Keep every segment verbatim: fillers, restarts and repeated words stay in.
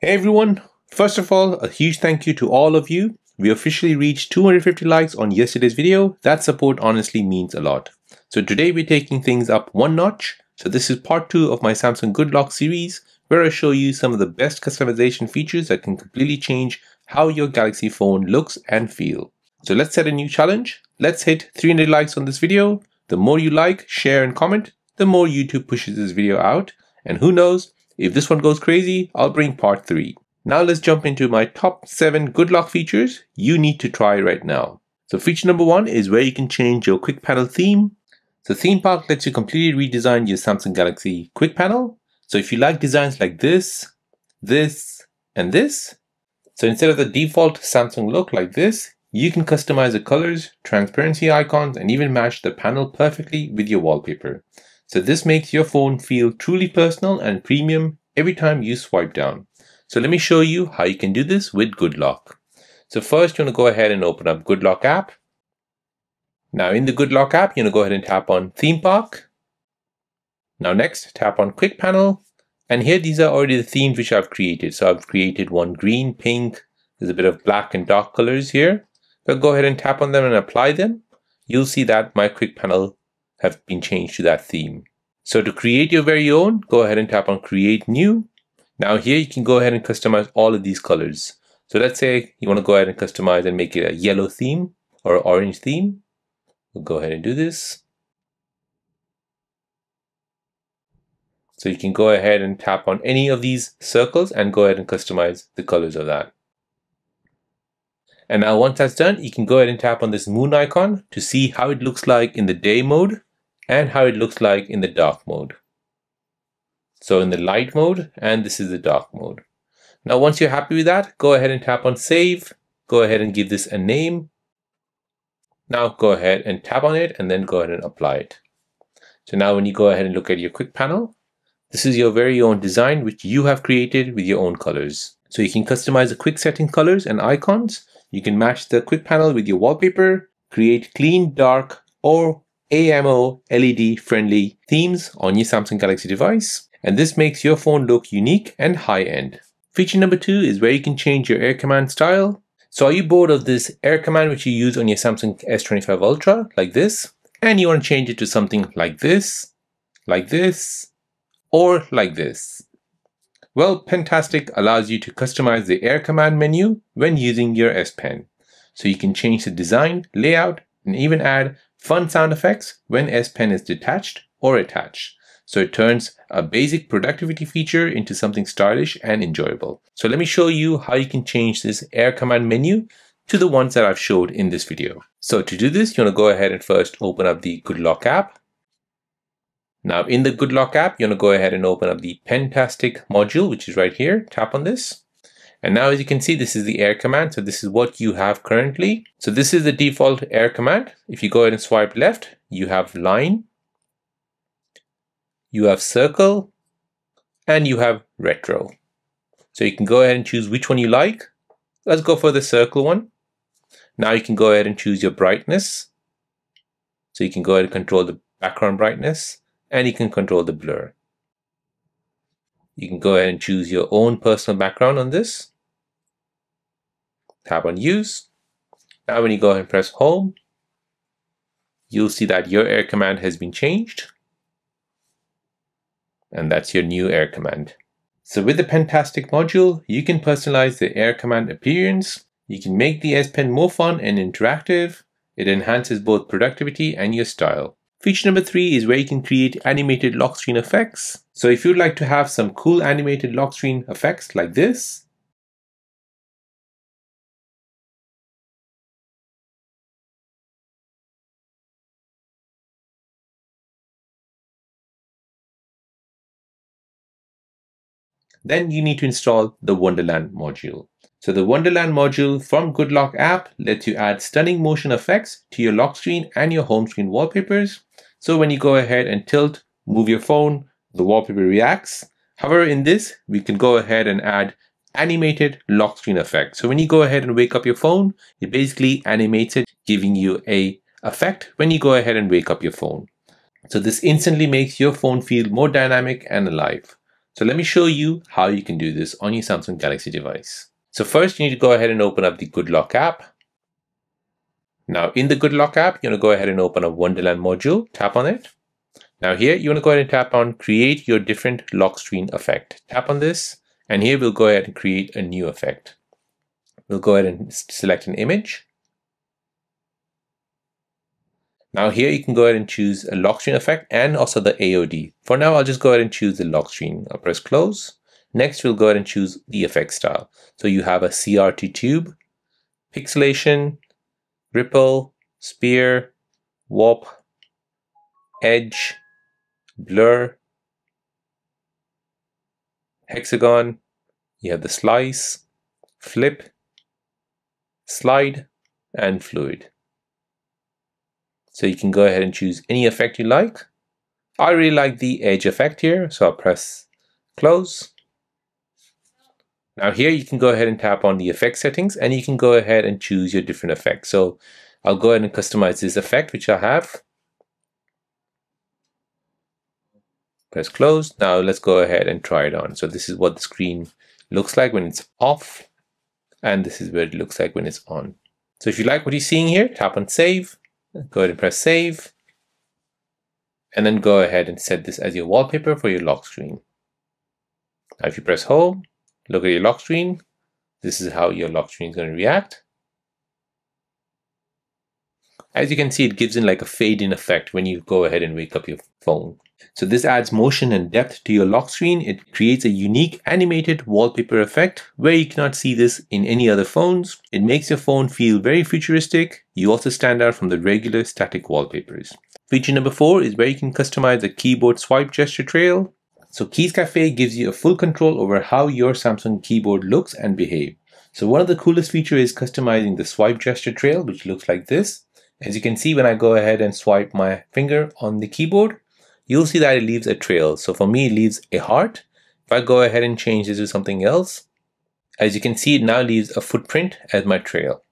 Hey everyone, first of all, a huge thank you to all of you. We officially reached two hundred fifty likes on yesterday's video. That support honestly means a lot. So today we're taking things up one notch. So this is part two of my Samsung Good Lock series, where I show you some of the best customization features that can completely change how your Galaxy phone looks and feel. So let's set a new challenge. Let's hit three hundred likes on this video. The more you like, share and comment, the more YouTube pushes this video out. And who knows, if this one goes crazy, I'll bring part three. Now let's jump into my top seven Good Lock features you need to try right now. So feature number one is where you can change your quick panel theme. So Theme Park lets you completely redesign your Samsung Galaxy quick panel. So if you like designs like this, this, and this, so instead of the default Samsung look like this, you can customize the colors, transparency icons, and even match the panel perfectly with your wallpaper. So this makes your phone feel truly personal and premium every time you swipe down. So let me show you how you can do this with Good Lock. So first you want to go ahead and open up Good Lock app. Now in the Good Lock app, you want to go ahead and tap on Theme Park. Now next, tap on Quick Panel. And here these are already the themes which I've created. So I've created one green, pink, there's a bit of black and dark colors here. So go ahead and tap on them and apply them. You'll see that my Quick Panel have been changed to that theme. So to create your very own, go ahead and tap on Create New. Now here you can go ahead and customize all of these colors. So let's say you want to go ahead and customize and make it a yellow theme or an orange theme. We'll go ahead and do this. So you can go ahead and tap on any of these circles and go ahead and customize the colors of that. And now once that's done, you can go ahead and tap on this moon icon to see how it looks like in the day mode and how it looks like in the dark mode. So in the light mode, and this is the dark mode. Now once you're happy with that, go ahead and tap on save. Go ahead and give this a name. Now go ahead and tap on it and then go ahead and apply it. So now when you go ahead and look at your quick panel, this is your very own design which you have created with your own colors. So you can customize the quick setting colors and icons. You can match the quick panel with your wallpaper, create clean, dark, or A M O L E D friendly themes on your Samsung Galaxy device. And this makes your phone look unique and high-end. Feature number two is where you can change your air command style. So are you bored of this air command which you use on your Samsung S twenty-five Ultra like this? And you want to change it to something like this, like this, or like this? Well, PenTastic allows you to customize the air command menu when using your S Pen. So you can change the design, layout, and even add fun sound effects when S Pen is detached or attached. So it turns a basic productivity feature into something stylish and enjoyable. So let me show you how you can change this air command menu to the ones that I've showed in this video. So to do this, you want to go ahead and first open up the Good Lock app. Now in the Good Lock app, you want to go ahead and open up the PenTastic module, which is right here. Tap on this. And now as you can see, this is the air command. So this is what you have currently. So this is the default air command. If you go ahead and swipe left, you have line, you have circle, and you have retro. So you can go ahead and choose which one you like. Let's go for the circle one. Now you can go ahead and choose your brightness. So you can go ahead and control the background brightness. And you can control the blur. You can go ahead and choose your own personal background on this. Tap on use. Now when you go ahead and press home, you'll see that your air command has been changed. And that's your new air command. So with the PenTastic module, you can personalize the air command appearance. You can make the S Pen more fun and interactive. It enhances both productivity and your style. Feature number three is where you can create animated lock screen effects. So if you'd like to have some cool animated lock screen effects like this, then you need to install the Wonderland module. So the Wonderland module from Good Lock app lets you add stunning motion effects to your lock screen and your home screen wallpapers. So when you go ahead and tilt, move your phone, the wallpaper reacts. However, in this, we can go ahead and add animated lock screen effects. So when you go ahead and wake up your phone, it basically animates it, giving you a effect when you go ahead and wake up your phone. So this instantly makes your phone feel more dynamic and alive. So let me show you how you can do this on your Samsung Galaxy device. So first you need to go ahead and open up the Good Lock app. Now in the Good Lock app, you're gonna go ahead and open a Wonderland module, tap on it. Now here, you wanna go ahead and tap on create your different lock screen effect. Tap on this, and here we'll go ahead and create a new effect. We'll go ahead and select an image. Now here you can go ahead and choose a lock screen effect and also the A O D. For now, I'll just go ahead and choose the lock screen. I'll press close. Next, we'll go ahead and choose the effect style. So you have a C R T tube, pixelation, ripple, spear, warp, edge, blur, hexagon, you have the slice, flip, slide, and fluid. So you can go ahead and choose any effect you like. I really like the edge effect here, so I'll press close. Now here you can go ahead and tap on the effect settings, and you can go ahead and choose your different effects. So I'll go ahead and customize this effect, which I have. Press close. Now let's go ahead and try it on. So this is what the screen looks like when it's off. And this is where it looks like when it's on. So if you like what you're seeing here, tap on save, go ahead and press save, and then go ahead and set this as your wallpaper for your lock screen. Now if you press home, look at your lock screen. This is how your lock screen is going to react. As you can see, it gives in like a fade in effect when you go ahead and wake up your phone. So this adds motion and depth to your lock screen. It creates a unique animated wallpaper effect where you cannot see this in any other phones. It makes your phone feel very futuristic. You also stand out from the regular static wallpapers. Feature number four is where you can customize the keyboard swipe gesture trail. So Keys Café gives you a full control over how your Samsung keyboard looks and behaves. So one of the coolest features is customizing the swipe gesture trail, which looks like this. As you can see, when I go ahead and swipe my finger on the keyboard, you'll see that it leaves a trail. So for me, it leaves a heart. If I go ahead and change this to something else, as you can see, it now leaves a footprint as my trail.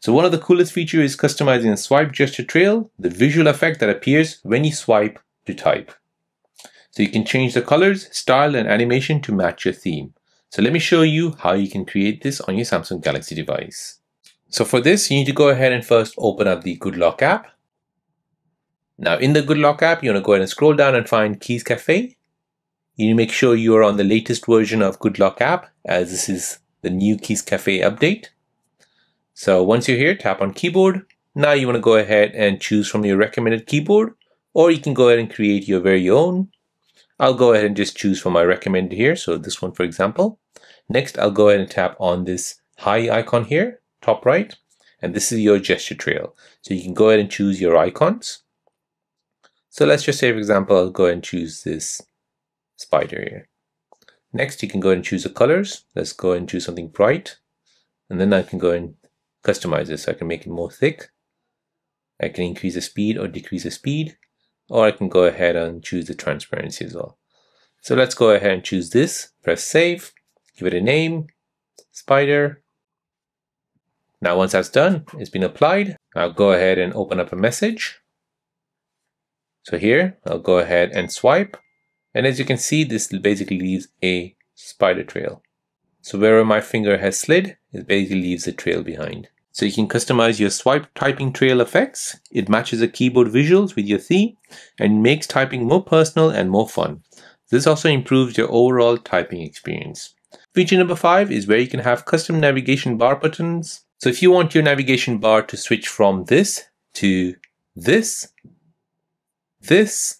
So one of the coolest features is customizing the swipe gesture trail, the visual effect that appears when you swipe to type. So you can change the colors, style, and animation to match your theme. So let me show you how you can create this on your Samsung Galaxy device. So for this, you need to go ahead and first open up the Good Lock app. Now in the Good Lock app, you want to go ahead and scroll down and find Keys Café. You need to make sure you are on the latest version of Good Lock app, as this is the new Keys Café update. So once you're here, tap on keyboard. Now you want to go ahead and choose from your recommended keyboard, or you can go ahead and create your very own. I'll go ahead and just choose from my recommended here. So this one, for example. Next, I'll go ahead and tap on this high icon here, top right, and this is your gesture trail. So you can go ahead and choose your icons. So let's just say, for example, I'll go ahead and choose this spider here. Next, you can go ahead and choose the colors. Let's go ahead and choose something bright. And then I can go and customize this. I can make it more thick. I can increase the speed or decrease the speed, or I can go ahead and choose the transparency as well. So let's go ahead and choose this, press save, give it a name, spider. Now, once that's done, it's been applied. I'll go ahead and open up a message. So here, I'll go ahead and swipe. And as you can see, this basically leaves a spider trail. So wherever my finger has slid, it basically leaves a trail behind. So you can customize your swipe typing trail effects. It matches the keyboard visuals with your theme and makes typing more personal and more fun. This also improves your overall typing experience. Feature number five is where you can have custom navigation bar buttons. So if you want your navigation bar to switch from this to this, this,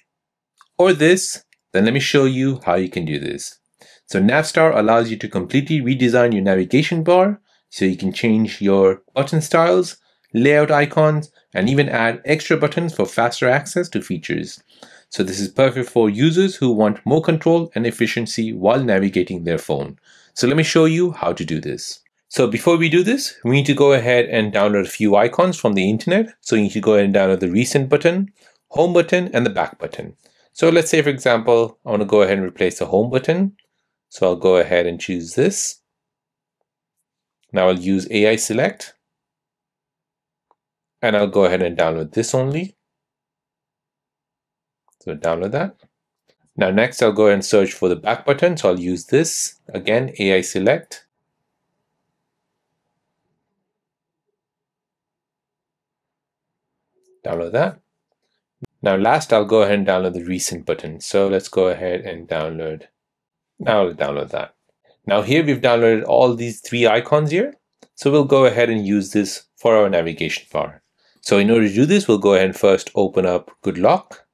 or this, then let me show you how you can do this. So NavStar allows you to completely redesign your navigation bar, so you can change your button styles, layout icons, and even add extra buttons for faster access to features. So this is perfect for users who want more control and efficiency while navigating their phone. So let me show you how to do this. So before we do this, we need to go ahead and download a few icons from the internet. So you need to go ahead and download the recent button, home button, and the back button. So let's say, for example, I want to go ahead and replace the home button. So I'll go ahead and choose this. Now I'll use A I select. And I'll go ahead and download this only. So download that. Now next I'll go and search for the back button, so I'll use this. Again, A I select. Download that. Now last I'll go ahead and download the recent button. So let's go ahead and download. Now I'll download that. Now here we've downloaded all these three icons here. So we'll go ahead and use this for our navigation bar. So in order to do this, we'll go ahead and first open up Good Lock.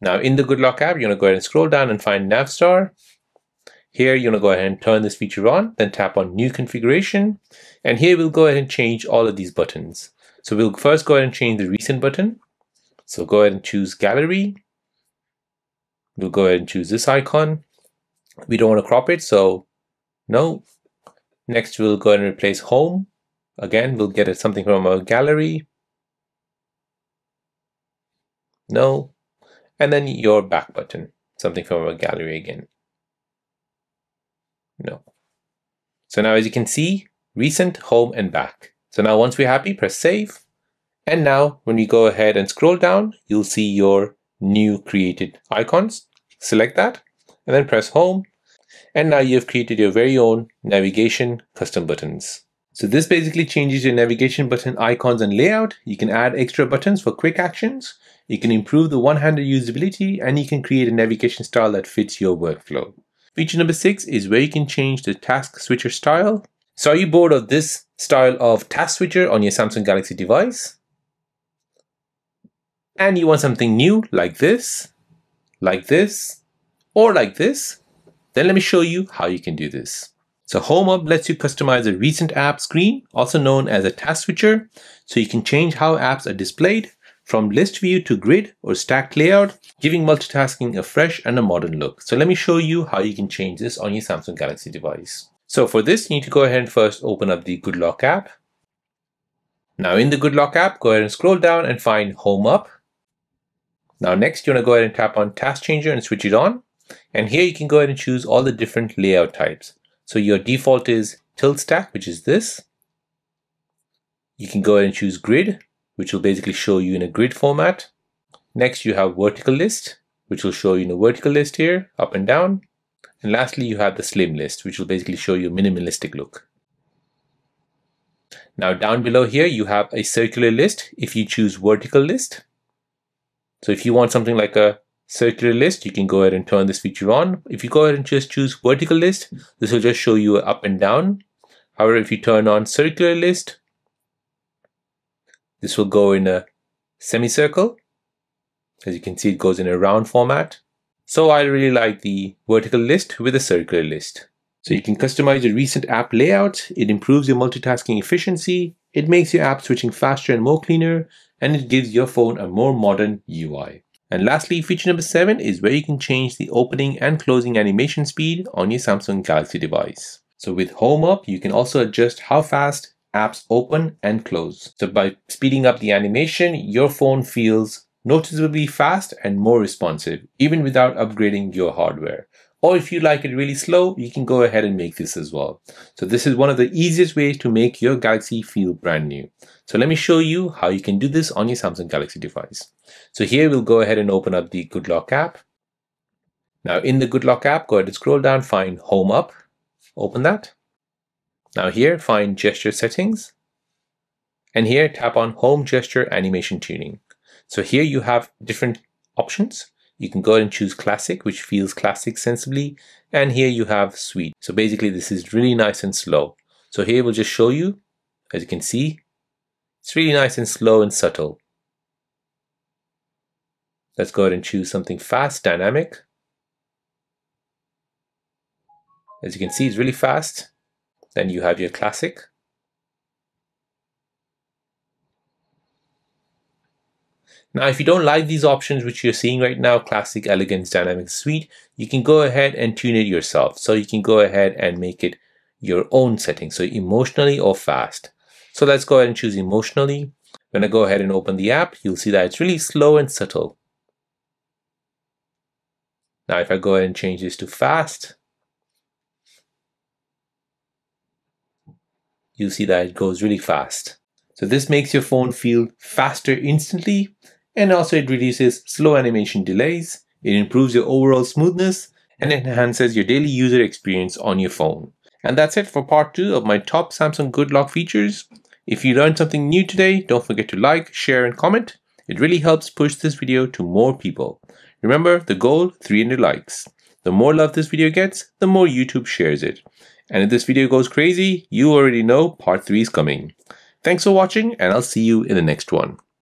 Now in the Good Lock app, you're gonna go ahead and scroll down and find NavStar. Here, you're gonna go ahead and turn this feature on, then tap on New Configuration. And here we'll go ahead and change all of these buttons. So we'll first go ahead and change the recent button. So go ahead and choose gallery. We'll go ahead and choose this icon. We don't want to crop it, so no. Next, we'll go ahead and replace home. Again, we'll get something from our gallery. No. And then your back button, something from our gallery again. No. So now as you can see, recent, home, and back. So now once we're happy, press save. And now when you go ahead and scroll down, you'll see your new created icons. Select that and then press home. And now you've created your very own navigation custom buttons. So this basically changes your navigation button icons and layout. You can add extra buttons for quick actions. You can improve the one-handed usability, and you can create a navigation style that fits your workflow. Feature number six is where you can change the task switcher style. So are you bored of this style of task switcher on your Samsung Galaxy device? And you want something new like this, like this, or like this? Then let me show you how you can do this. So Home Up lets you customize a recent app screen, also known as a task switcher. So you can change how apps are displayed from list view to grid or stacked layout, giving multitasking a fresh and a modern look. So let me show you how you can change this on your Samsung Galaxy device. So for this, you need to go ahead and first open up the Good Lock app. Now in the Good Lock app, go ahead and scroll down and find Home Up. Now next, you want to go ahead and tap on Task Changer and switch it on. And here you can go ahead and choose all the different layout types. So your default is tilt stack, which is this. You can go ahead and choose grid, which will basically show you in a grid format. Next, you have vertical list, which will show you in a vertical list here, up and down. And lastly, you have the slim list, which will basically show you a minimalistic look. Now down below here, you have a circular list if you choose vertical list. So if you want something like a circular list, you can go ahead and turn this feature on. If you go ahead and just choose vertical list, this will just show you up and down. However, if you turn on circular list, this will go in a semicircle. As you can see, it goes in a round format. So I really like the vertical list with a circular list. So you can customize your recent app layout. It improves your multitasking efficiency. It makes your app switching faster and more cleaner, and it gives your phone a more modern U I. And lastly, feature number seven is where you can change the opening and closing animation speed on your Samsung Galaxy device. So with Home Up, you can also adjust how fast apps open and close. So by speeding up the animation, your phone feels noticeably fast and more responsive, even without upgrading your hardware. Or if you like it really slow, you can go ahead and make this as well. So this is one of the easiest ways to make your Galaxy feel brand new. So let me show you how you can do this on your Samsung Galaxy device. So here we'll go ahead and open up the Good Lock app. Now in the Good Lock app, go ahead and scroll down, find Home Up, open that. Now here, find Gesture Settings. And here, tap on Home Gesture Animation Tuning. So here you have different options. You can go ahead and choose classic, which feels classic sensibly. And here you have sweet. So basically this is really nice and slow. So here we'll just show you, as you can see, it's really nice and slow and subtle. Let's go ahead and choose something fast, dynamic. As you can see, it's really fast. Then you have your classic. Now, if you don't like these options, which you're seeing right now, classic, elegance, dynamic, suite, you can go ahead and tune it yourself. So you can go ahead and make it your own setting. So emotionally or fast. So let's go ahead and choose emotionally. When I go ahead and open the app, you'll see that it's really slow and subtle. Now, if I go ahead and change this to fast, you'll see that it goes really fast. So this makes your phone feel faster instantly. And also it reduces slow animation delays. It improves your overall smoothness and enhances your daily user experience on your phone. And that's it for part two of my top Samsung Good Lock features. If you learned something new today, don't forget to like, share and comment. It really helps push this video to more people. Remember the goal, three hundred likes. The more love this video gets, the more YouTube shares it. And if this video goes crazy, you already know part three is coming. Thanks for watching, and I'll see you in the next one.